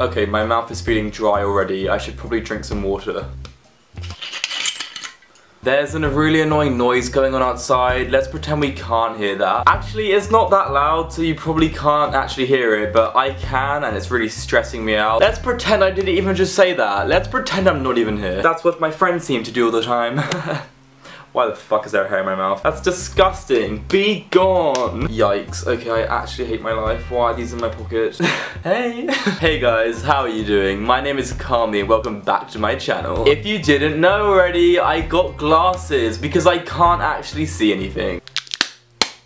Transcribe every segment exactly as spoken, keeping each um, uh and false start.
Okay, my mouth is feeling dry already. I should probably drink some water. There's a really annoying noise going on outside. Let's pretend we can't hear that. Actually, it's not that loud, so you probably can't actually hear it, but I can, and it's really stressing me out. Let's pretend I didn't even just say that. Let's pretend I'm not even here. That's what my friends seem to do all the time. Why the fuck is there hair in my mouth? That's disgusting. Be gone. Yikes. Okay, I actually hate my life. Why are these in my pockets? Hey. Hey guys, how are you doing? My name is Carmie and welcome back to my channel. If you didn't know already, I got glasses because I can't actually see anything.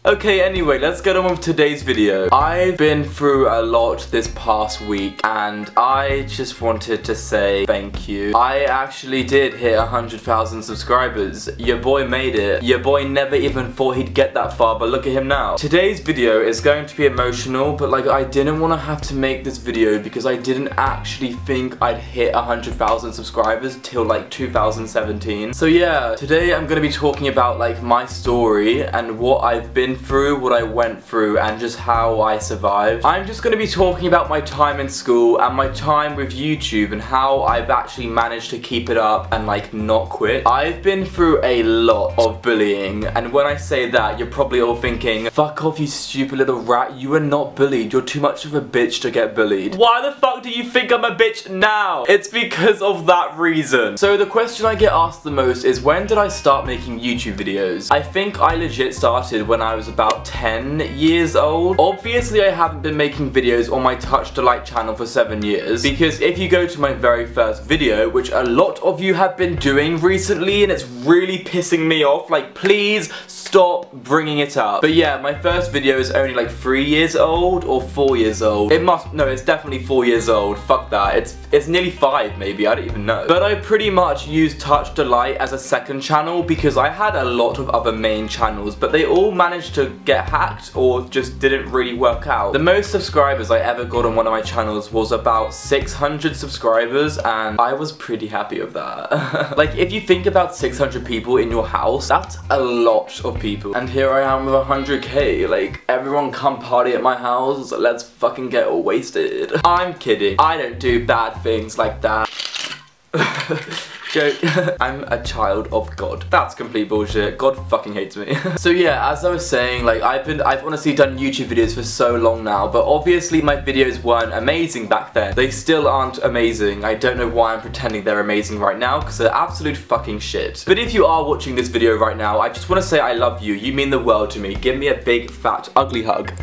Okay, anyway, let's get on with today's video. I've been through a lot this past week, and I just wanted to say thank you. I actually did hit one hundred thousand subscribers. Your boy made it. Your boy never even thought he'd get that far, but look at him now. Today's video is going to be emotional, but like, I didn't want to have to make this video because I didn't actually think I'd hit one hundred thousand subscribers till like two thousand seventeen. So yeah, today I'm going to be talking about like my story and what I've been through, what I went through, and just how I survived. I'm just going to be talking about my time in school and my time with YouTube and how I've actually managed to keep it up and like not quit. I've been through a lot of bullying, and when I say that, you're probably all thinking, fuck off you stupid little rat, you were not bullied, you're too much of a bitch to get bullied. Why the fuck do you think I'm a bitch now? It's because of that reason. So the question I get asked the most is, when did I start making YouTube videos? I think I legit started when I was about ten years old. Obviously, I haven't been making videos on my Touch Da Light channel for seven years, because if you go to my very first video, which a lot of you have been doing recently, and it's really pissing me off, like, please stop bringing it up. But yeah, my first video is only like three years old or four years old. It must, no, it's definitely four years old. Fuck that. It's it's nearly five, maybe. I don't even know. But I pretty much used Touch Da Light as a second channel because I had a lot of other main channels, but they all managed to get hacked or just didn't really work out. The most subscribers I ever got on one of my channels was about six hundred subscribers, and I was pretty happy with that. Like, if you think about six hundred people in your house, that's a lot of people. And here I am with one hundred K, like, everyone come party at my house, let's fucking get all wasted. I'm kidding, I don't do bad things like that. Joke. I'm a child of God. That's complete bullshit. God fucking hates me. So yeah, as I was saying, like, I've been, I've honestly done YouTube videos for so long now, but obviously my videos weren't amazing back then. They still aren't amazing. I don't know why I'm pretending they're amazing right now, because they're absolute fucking shit. But if you are watching this video right now, I just want to say I love you. You mean the world to me. Give me a big, fat, ugly hug.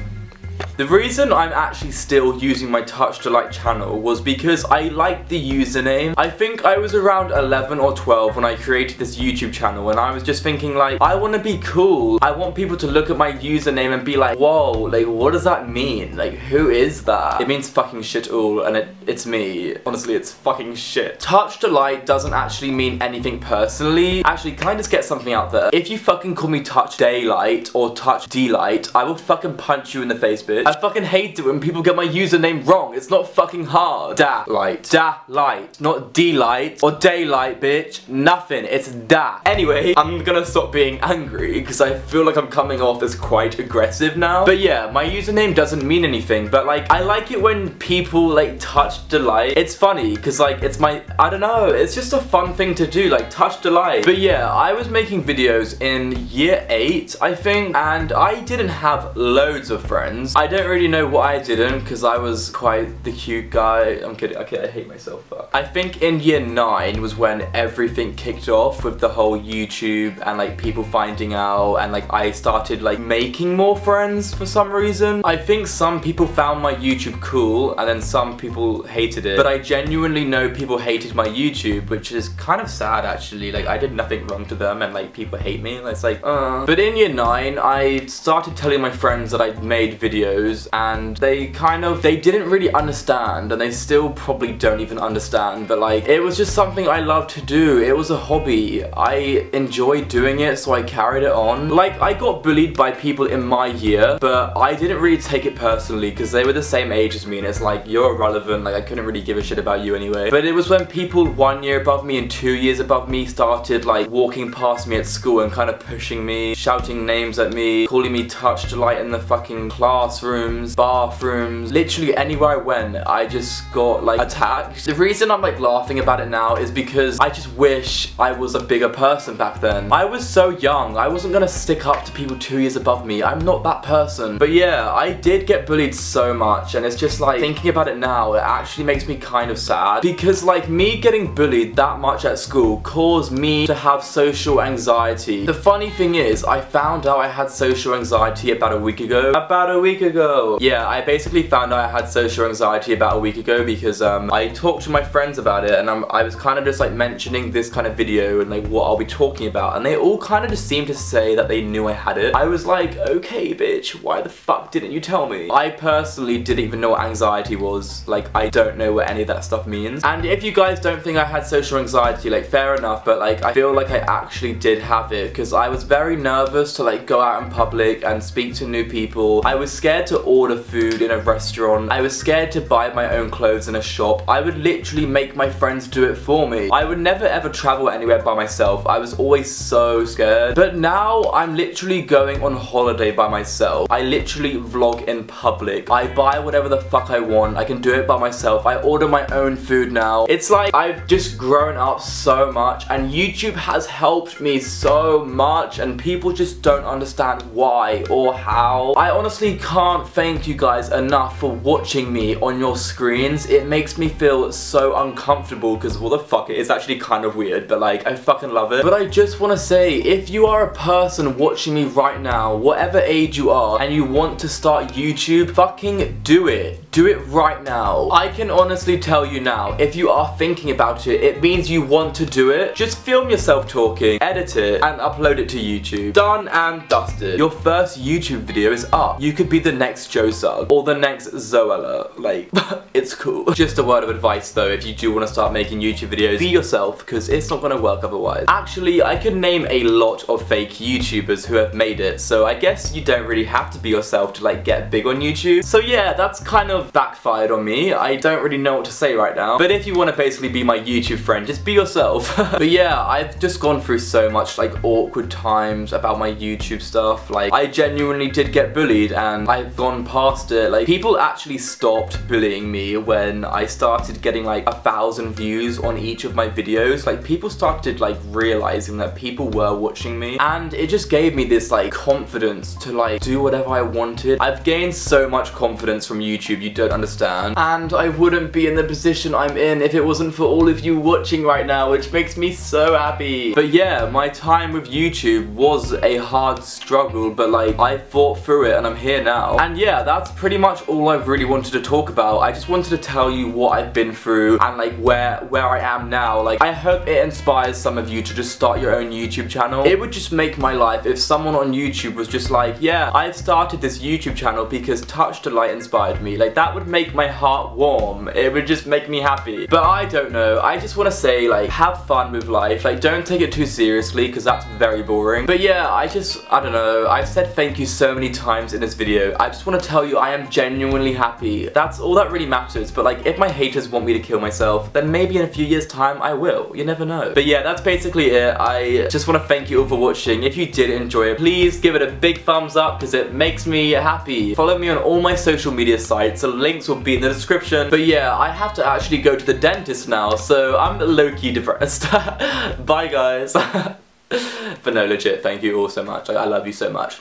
The reason I'm actually still using my Touch Da Light channel was because I liked the username. I think I was around eleven or twelve when I created this YouTube channel, and I was just thinking, like, I want to be cool. I want people to look at my username and be like, whoa, like, what does that mean? Like, who is that? It means fucking shit all, and it, it's me. Honestly, it's fucking shit. Touch Da Light doesn't actually mean anything personally. Actually, can I just get something out there? If you fucking call me Touch Daylight or Touch D Light, I will fucking punch you in the face, bitch. I fucking hate it when people get my username wrong. It's not fucking hard. Da Light. Da Light. Not D-Light or Daylight, bitch. Nothing. It's da. Anyway, I'm gonna stop being angry because I feel like I'm coming off as quite aggressive now. But yeah, my username doesn't mean anything, but like, I like it when people like Touch Da Light. It's funny because like, it's my, I don't know, it's just a fun thing to do, like Touch Da Light. But yeah, I was making videos in year eight, I think, and I didn't have loads of friends. I don't I don't really know what I didn't, because I was quite the cute guy. I'm kidding, okay, I hate myself. But I think in year nine was when everything kicked off with the whole YouTube and like people finding out, and like I started like making more friends for some reason. I think some people found my YouTube cool and then some people hated it, but I genuinely know people hated my YouTube, which is kind of sad actually. Like, I did nothing wrong to them and like people hate me, and it's like, uh. But in year nine, I started telling my friends that I'd made videos, and they kind of, they didn't really understand, and they still probably don't even understand, but like, it was just something I loved to do. It was a hobby. I enjoyed doing it, so I carried it on. Like, I got bullied by people in my year, but I didn't really take it personally because they were the same age as me, and it's like, you're irrelevant, like I couldn't really give a shit about you anyway. But it was when people one year above me and two years above me started like walking past me at school and kind of pushing me, shouting names at me, calling me Touch Da Light in the fucking classroom. classrooms, bathrooms, literally anywhere I went, I just got like attacked. The reason I'm like laughing about it now is because I just wish I was a bigger person back then. I was so young, I wasn't gonna stick up to people two years above me. I'm not that person. But yeah, I did get bullied so much, and it's just like thinking about it now, it actually makes me kind of sad, because like me getting bullied that much at school caused me to have social anxiety. The funny thing is, I found out I had social anxiety about a week ago. About a week ago! Yeah, I basically found out I had social anxiety about a week ago because um, I talked to my friends about it, and I'm, I was kind of just like mentioning this kind of video and like what I'll be talking about, and they all kind of just seemed to say that they knew I had it. I was like, okay bitch, why the fuck didn't you tell me? I personally didn't even know what anxiety was. Like, I don't know what any of that stuff means. And if you guys don't think I had social anxiety, like fair enough, but like I feel like I actually did have it, because I was very nervous to like go out in public and speak to new people. I was scared to order food in a restaurant. I was scared to buy my own clothes in a shop. I would literally make my friends do it for me. I would never ever travel anywhere by myself. I was always so scared. But now I'm literally going on holiday by myself. I literally vlog in public. I buy whatever the fuck I want. I can do it by myself. I order my own food now. It's like I've just grown up so much, and YouTube has helped me so much, and people just don't understand why or how. I honestly can't thank you guys enough for watching me on your screens. It makes me feel so uncomfortable because, well, the fuck, it is actually kind of weird, but like I fucking love it. But I just want to say, if you are a person watching me right now, whatever age you are, and you want to start YouTube, fucking do it. Do it right now. I can honestly tell you now, if you are thinking about it, it means you want to do it. Just film yourself talking, edit it, and upload it to YouTube. Done and dusted. Your first YouTube video is up. You could be the next Joe Sugg or the next Zoella. Like, it's cool. Just a word of advice though, if you do want to start making YouTube videos, be yourself, because it's not going to work otherwise. Actually, I could name a lot of fake YouTubers who have made it, so I guess you don't really have to be yourself to like get big on YouTube. So yeah, that's kind of backfired on me. I don't really know what to say right now, but if you want to basically be my YouTube friend, just be yourself. But yeah, I've just gone through so much like awkward times about my YouTube stuff. Like, I genuinely did get bullied, and I've gone past it. Like, people actually stopped bullying me when I started getting like a thousand views on each of my videos. Like, people started like realizing that people were watching me, and it just gave me this like confidence to like do whatever I wanted. I've gained so much confidence from YouTube, you don't understand, and I wouldn't be in the position I'm in if it wasn't for all of you watching right now, which makes me so happy. But yeah, my time with YouTube was a hard struggle, but like I fought through it and I'm here now. And yeah, that's pretty much all I really wanted to talk about. I just wanted to tell you what I've been through and like where where I am now. Like, I hope it inspires some of you to just start your own YouTube channel. It would just make my life if someone on YouTube was just like, yeah, I've started this YouTube channel because Touch Da Light inspired me. Like, that would make my heart warm. It would just make me happy. But I don't know. I just want to say, like, have fun with life. Like, don't take it too seriously, because that's very boring. But yeah, I just, I don't know. I've said thank you so many times in this video. I just want to tell you I am genuinely happy. That's all that really matters. But like, if my haters want me to kill myself, then maybe in a few years' time I will. You never know. But yeah, that's basically it. I just want to thank you all for watching. If you did enjoy it, please give it a big thumbs up, because it makes me happy. Follow me on all my social media sites. The links will be in the description. But yeah, I have to actually go to the dentist now, so I'm low-key depressed. Bye guys. But no, legit, thank you all so much. I, I love you so much.